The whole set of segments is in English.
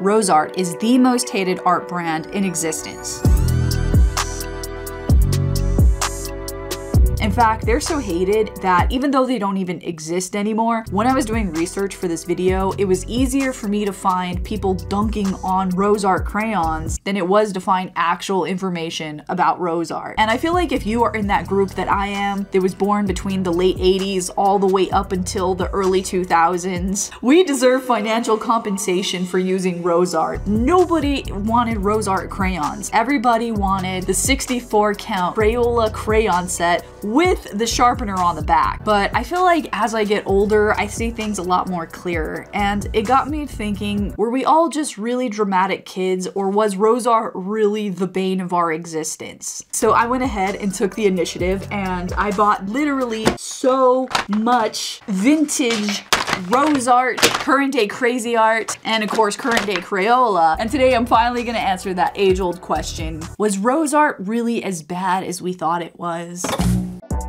Rose Art is the most hated art brand in existence. In fact, they're so hated that even though they don't even exist anymore, when I was doing research for this video, it was easier for me to find people dunking on Rose Art crayons than it was to find actual information about Rose Art. And I feel like if you are in that group that I am, that was born between the late 80s all the way up until the early 2000s, we deserve financial compensation for using Rose Art. Nobody wanted Rose Art crayons. Everybody wanted the 64 count Crayola crayon set with the sharpener on the back. But I feel like as I get older, I see things a lot more clearer. And it got me thinking, were we all just really dramatic kids, or was Rose Art really the bane of our existence? So I went ahead and took the initiative, and I bought literally so much vintage Rose Art, current day Crazy Art, and of course current day Crayola. And today I'm finally gonna answer that age-old question. Was Rose Art really as bad as we thought it was?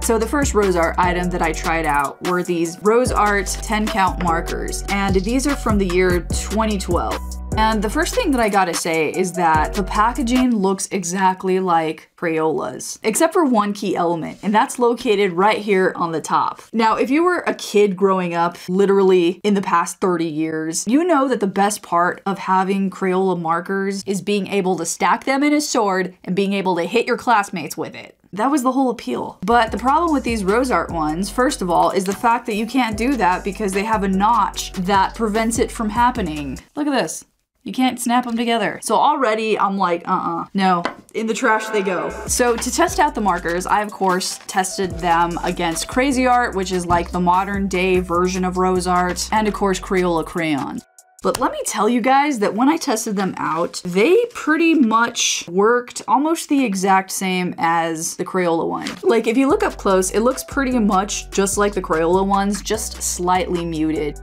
So the first Rose Art item that I tried out were these Rose Art 10 count markers, and these are from the year 2012. And the first thing that I gotta say is that the packaging looks exactly like Crayola's, except for one key element, and that's located right here on the top. Now, if you were a kid growing up literally in the past 30 years, you know that the best part of having Crayola markers is being able to stack them in a sword and being able to hit your classmates with it. That was the whole appeal. But the problem with these Rose Art ones, first of all, is the fact that you can't do that because they have a notch that prevents it from happening. Look at this. You can't snap them together. So already I'm like, no, in the trash they go. So to test out the markers, I of course tested them against Crazy Art, which is like the modern day version of Rose Art, and of course Crayola crayons. But let me tell you guys that when I tested them out, they pretty much worked almost the exact same as the Crayola one. Like if you look up close, it looks pretty much just like the Crayola ones, just slightly muted.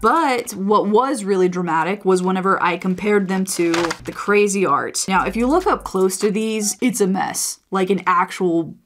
But what was really dramatic was whenever I compared them to the Crazy Art. Now, if you look up close to these, it's a mess, like an actual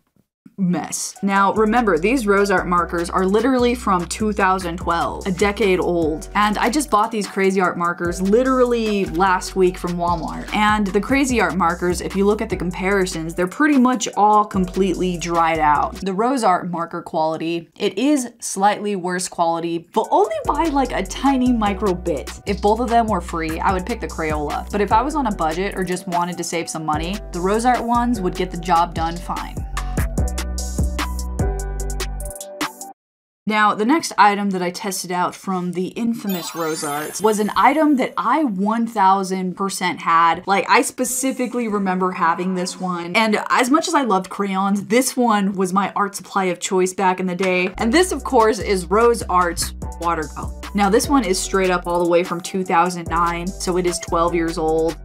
mess. Now, remember, these Rose Art markers are literally from 2012, a decade old. And I just bought these Crazy Art markers literally last week from Walmart. And the Crazy Art markers, if you look at the comparisons, they're pretty much all completely dried out. The Rose Art marker quality, it is slightly worse quality, but only by like a tiny micro bit. If both of them were free, I would pick the Crayola. But if I was on a budget or just wanted to save some money, the Rose Art ones would get the job done fine. Now, the next item that I tested out from the infamous Rose Art was an item that I 1000% had. Like, I specifically remember having this one. And as much as I loved crayons, this one was my art supply of choice back in the day. And this, of course, is Rose Art's watercolor. Now, this one is straight up all the way from 2009, so it is 12 years old.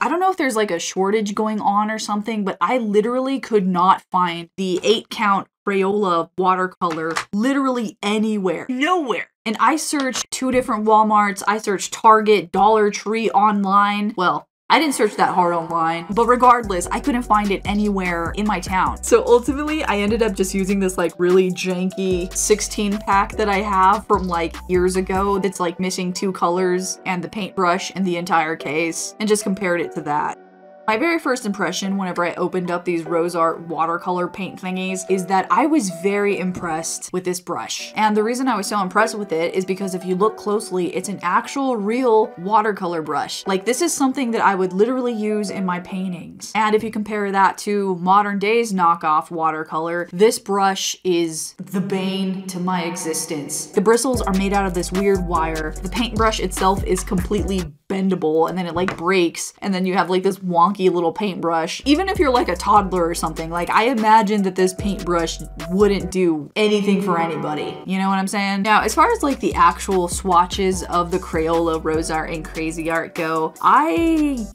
I don't know if there's like a shortage going on or something, but I literally could not find the 8 count Crayola watercolor literally anywhere, nowhere. And I searched 2 different Walmarts. I searched Target, Dollar Tree, online. Well, I didn't search that hard online, but regardless, I couldn't find it anywhere in my town. So ultimately, I ended up just using this like really janky 16 pack that I have from like years ago that's like missing 2 colors and the paintbrush and the entire case, and just compared it to that. My very first impression whenever I opened up these Rose Art watercolor paint thingies is that I was very impressed with this brush. And the reason I was so impressed with it is because if you look closely, it's an actual real watercolor brush. Like this is something that I would literally use in my paintings. And if you compare that to modern day's knockoff watercolor, this brush is the bane to my existence. The bristles are made out of this weird wire. The paintbrush itself is completely bendable, and then it like breaks, and then you have like this wonky little paintbrush. Even if you're like a toddler or something, like I imagine that this paintbrush wouldn't do anything for anybody. You know what I'm saying? Now, as far as like the actual swatches of the Crayola, Rose Art, and Crazy Art go, I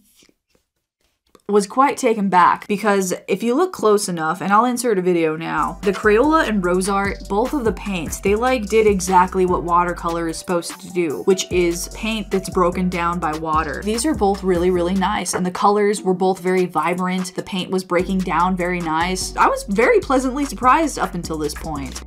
was quite taken back because if you look close enough, and I'll insert a video now, the Crayola and Rose Art, both of the paints, they like did exactly what watercolor is supposed to do, which is paint that's broken down by water. These are both really, really nice, and the colors were both very vibrant. The paint was breaking down very nice. I was very pleasantly surprised up until this point.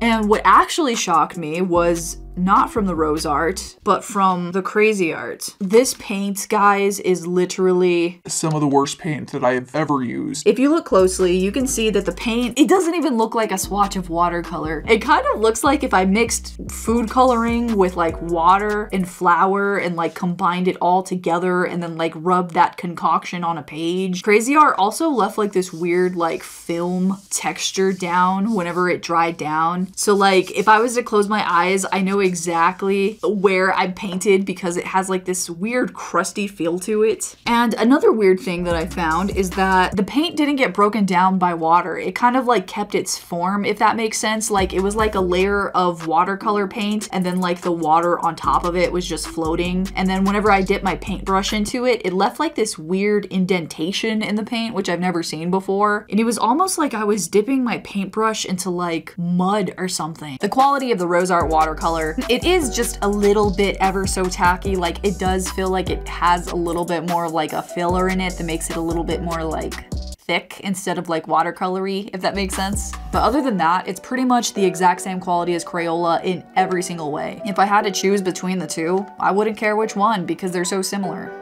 And what actually shocked me was not from the Rose Art, but from the Crazy Art. This paint, guys, is literally some of the worst paint that I have ever used. If you look closely, you can see that the paint, it doesn't even look like a swatch of watercolor. It kind of looks like if I mixed food coloring with like water and flour and like combined it all together and then like rubbed that concoction on a page. Crazy Art also left like this weird like film texture down whenever it dried down. So like if I was to close my eyes, I know exactly where I painted because it has like this weird crusty feel to it. And another weird thing that I found is that the paint didn't get broken down by water. It kind of like kept its form, if that makes sense. Like it was like a layer of watercolor paint and then like the water on top of it was just floating. And then whenever I dipped my paintbrush into it, it left like this weird indentation in the paint, which I've never seen before. And it was almost like I was dipping my paintbrush into like mud or something. The quality of the Rose Art watercolor, it is just a little bit ever so tacky. Like it does feel like it has a little bit more like a filler in it that makes it a little bit more like thick instead of like watercolory, if that makes sense. But other than that, it's pretty much the exact same quality as Crayola in every single way. If I had to choose between the two, I wouldn't care which one because they're so similar.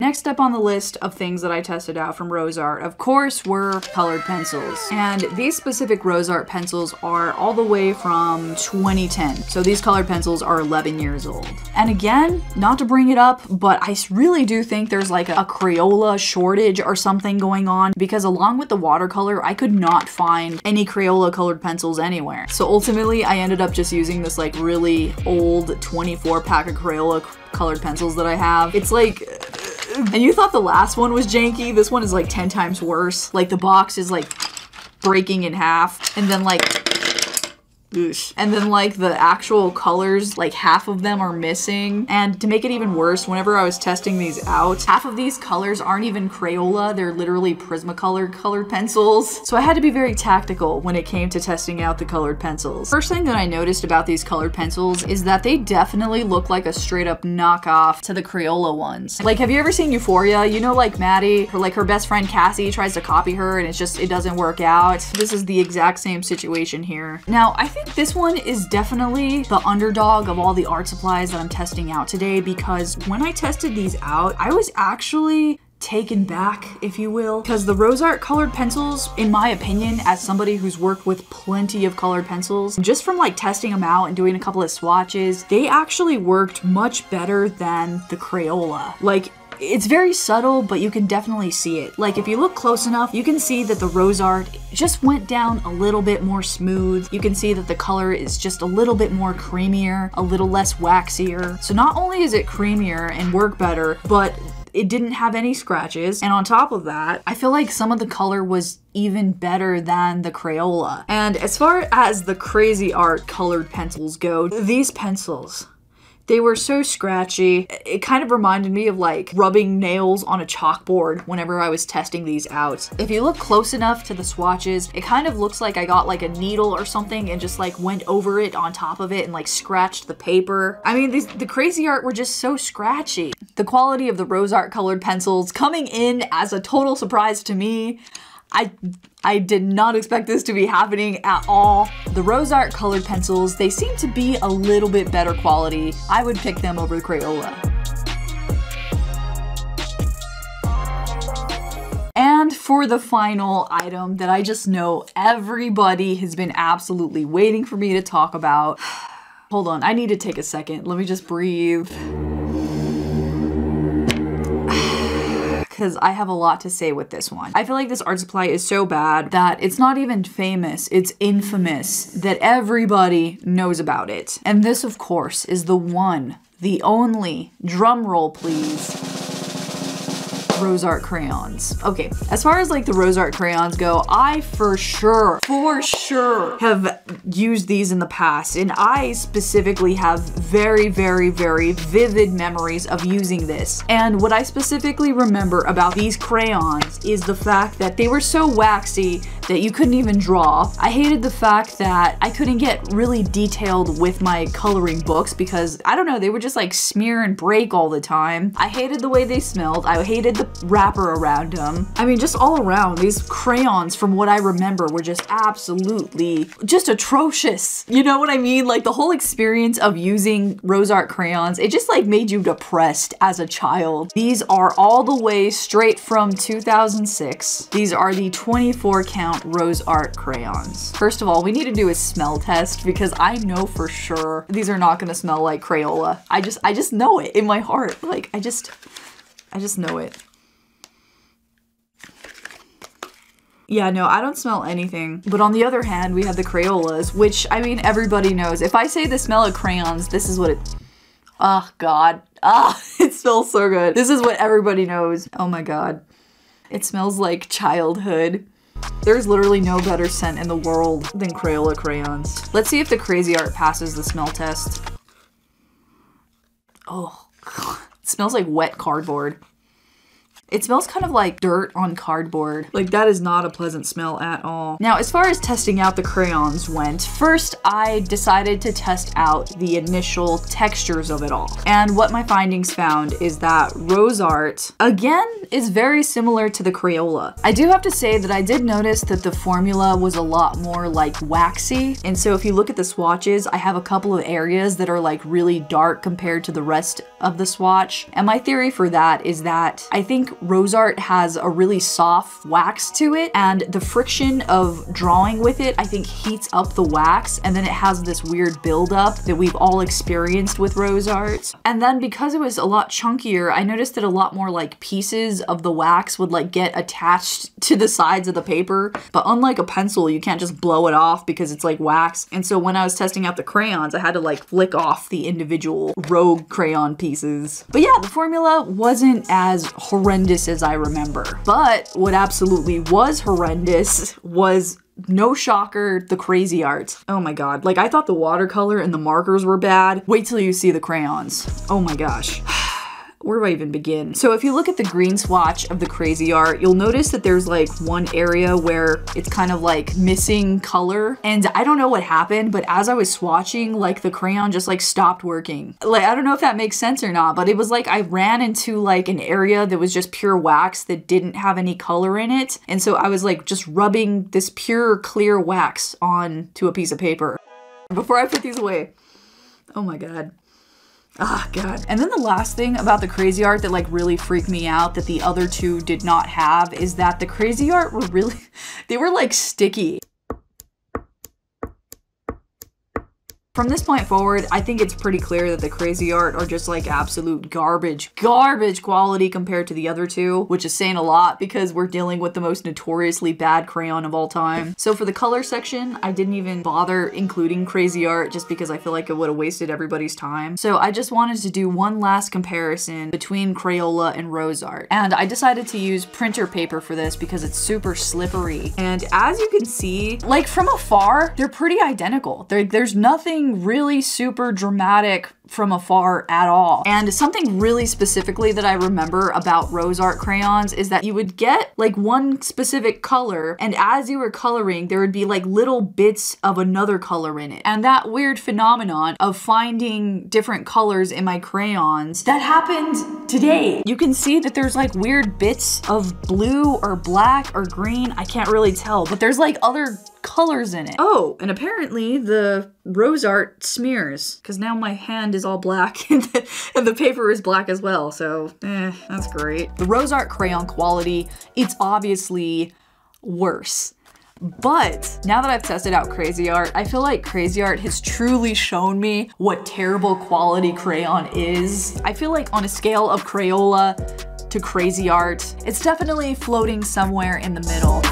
Next up on the list of things that I tested out from Rose Art, of course, were colored pencils. And these specific Rose Art pencils are all the way from 2010. So these colored pencils are 11 years old. And again, not to bring it up, but I really do think there's like a Crayola shortage or something going on because along with the watercolor, I could not find any Crayola colored pencils anywhere. So ultimately, I ended up just using this like really old 24 pack of Crayola colored pencils that I have. It's like, and you thought the last one was janky, this one is like 10 times worse. Like the box is like breaking in half and then like, oosh. And then like the actual colors, like half of them are missing. And to make it even worse, whenever I was testing these out, half of these colors aren't even Crayola, they're literally Prismacolor colored pencils. So I had to be very tactical when it came to testing out the colored pencils. First thing that I noticed about these colored pencils is that they definitely look like a straight up knockoff to the Crayola ones. Like, have you ever seen Euphoria? You know, like Maddie, or like her best friend Cassie tries to copy her and it's just, it doesn't work out. This is the exact same situation here. Now, I think this one is definitely the underdog of all the art supplies that I'm testing out today because when I tested these out, I was actually taken back, if you will, because the Rose Art colored pencils, in my opinion, as somebody who's worked with plenty of colored pencils, just from like testing them out and doing a couple of swatches, they actually worked much better than the Crayola. Like, it's very subtle, but you can definitely see it. Like, if you look close enough, you can see that the Rose Art just went down a little bit more smooth. You can see that the color is just a little bit more creamier, a little less waxier. So not only is it creamier and work better, but it didn't have any scratches. And on top of that, I feel like some of the color was even better than the Crayola. And as far as the Crazy Art colored pencils go, these pencils, they were so scratchy. It kind of reminded me of like rubbing nails on a chalkboard whenever I was testing these out. If you look close enough to the swatches, it kind of looks like I got like a needle or something and just like went over it on top of it and like scratched the paper. I mean, the Crazy Art were just so scratchy. The quality of the Rose Art colored pencils coming in as a total surprise to me. I did not expect this to be happening at all. The Rose Art colored pencils, they seem to be a little bit better quality. I would pick them over Crayola. And for the final item that I just know everybody has been absolutely waiting for me to talk about. Hold on, I need to take a second. Let me just breathe. Because I have a lot to say with this one. I feel like this art supply is so bad that it's not even famous, it's infamous, that everybody knows about it. And this, of course, is the one, the only, drum roll please, Rose Art crayons. Okay, as far as like the Rose Art crayons go, I for sure have used these in the past. And I specifically have very, very, very vivid memories of using this. And what I specifically remember about these crayons is the fact that they were so waxy that you couldn't even draw. I hated the fact that I couldn't get really detailed with my coloring books because, I don't know, they would just like smear and break all the time. I hated the way they smelled. I hated the wrapper around them. I mean, just all around, these crayons from what I remember were just absolutely just atrocious. You know what I mean? Like the whole experience of using Rose Art crayons, it just like made you depressed as a child. These are all the way straight from 2006. These are the 24 count Rose Art crayons. First of all, we need to do a smell test because I know for sure these are not gonna smell like Crayola. I just know it in my heart. Like I just know it. Yeah, no, I don't smell anything. But on the other hand, we have the Crayolas, which, I mean, everybody knows. If I say the smell of crayons, this is what it... Oh, God. Ah, it smells so good. This is what everybody knows. Oh, my God. It smells like childhood. There's literally no better scent in the world than Crayola crayons. Let's see if the Crazy Art passes the smell test. Oh, it smells like wet cardboard. It smells kind of like dirt on cardboard. Like that is not a pleasant smell at all. Now, as far as testing out the crayons went, first I decided to test out the initial textures of it all. And what my findings found is that Rose Art, again, is very similar to the Crayola. I do have to say that I did notice that the formula was a lot more like waxy. And so if you look at the swatches, I have a couple of areas that are like really dark compared to the rest of the swatch. And my theory for that is that I think Rose Art has a really soft wax to it, and the friction of drawing with it, I think, heats up the wax, and then it has this weird buildup that we've all experienced with Rose Art. And then because it was a lot chunkier, I noticed that a lot more like pieces of the wax would like get attached to the sides of the paper. But unlike a pencil, you can't just blow it off because it's like wax. And so when I was testing out the crayons, I had to like flick off the individual rogue crayon pieces. But yeah, the formula wasn't as horrendous as I remember. But what absolutely was horrendous was, no shocker, the Crazy Art. Oh my God. Like I thought the watercolor and the markers were bad. Wait till you see the crayons. Oh my gosh. Where do I even begin? So if you look at the green swatch of the Crazy Art, you'll notice that there's like one area where it's kind of like missing color. And I don't know what happened, but as I was swatching, like the crayon just like stopped working. Like, I don't know if that makes sense or not, but it was like I ran into like an area that was just pure wax that didn't have any color in it. And so I was like just rubbing this pure clear wax on to a piece of paper. Before I put these away, oh my God. Ah, oh, God. And then the last thing about the Crazy Art that like really freaked me out that the other two did not have is that the Crazy Art were really, they were like sticky. From this point forward, I think it's pretty clear that the Crazy Art are just like absolute garbage quality compared to the other two, which is saying a lot because we're dealing with the most notoriously bad crayon of all time. So for the color section, I didn't even bother including Crazy Art just because I feel like it would have wasted everybody's time. So I just wanted to do one last comparison between Crayola and Rose Art. And I decided to use printer paper for this because it's super slippery. And as you can see, like from afar, they're pretty identical. There's nothing really super dramatic from afar at all. And something really specifically that I remember about Rose Art crayons is that you would get like one specific color, and as you were coloring, there would be like little bits of another color in it. And that weird phenomenon of finding different colors in my crayons, that happened today. You can see that there's like weird bits of blue or black or green. I can't really tell, but there's like other colors in it. Oh, and apparently the Rose Art smears, because now my hand is all black and the paper is black as well, so that's great. The Rose Art crayon quality, it's obviously worse. But now that I've tested out Crazy Art, I feel like Crazy Art has truly shown me what terrible quality crayon is. I feel like on a scale of Crayola to Crazy Art, it's definitely floating somewhere in the middle.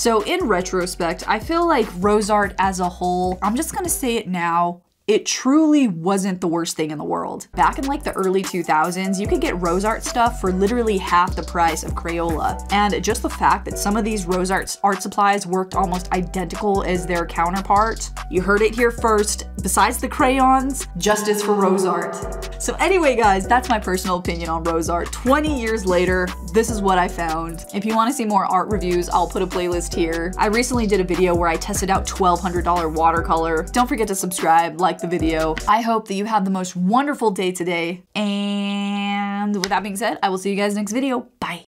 So in retrospect, I feel like Rose Art as a whole, I'm just gonna say it now, It truly wasn't the worst thing in the world. Back in like the early 2000s, you could get Rose Art stuff for literally half the price of Crayola. And just the fact that some of these Rose Art supplies worked almost identical as their counterpart. You heard it here first. Besides the crayons, justice for Rose Art. So anyway, guys, that's my personal opinion on Rose Art. 20 years later, this is what I found. If you want to see more art reviews, I'll put a playlist here. I recently did a video where I tested out $1,200 watercolor. Don't forget to subscribe, like the video. I hope that you have the most wonderful day today. And with that being said, I will see you guys next video. Bye.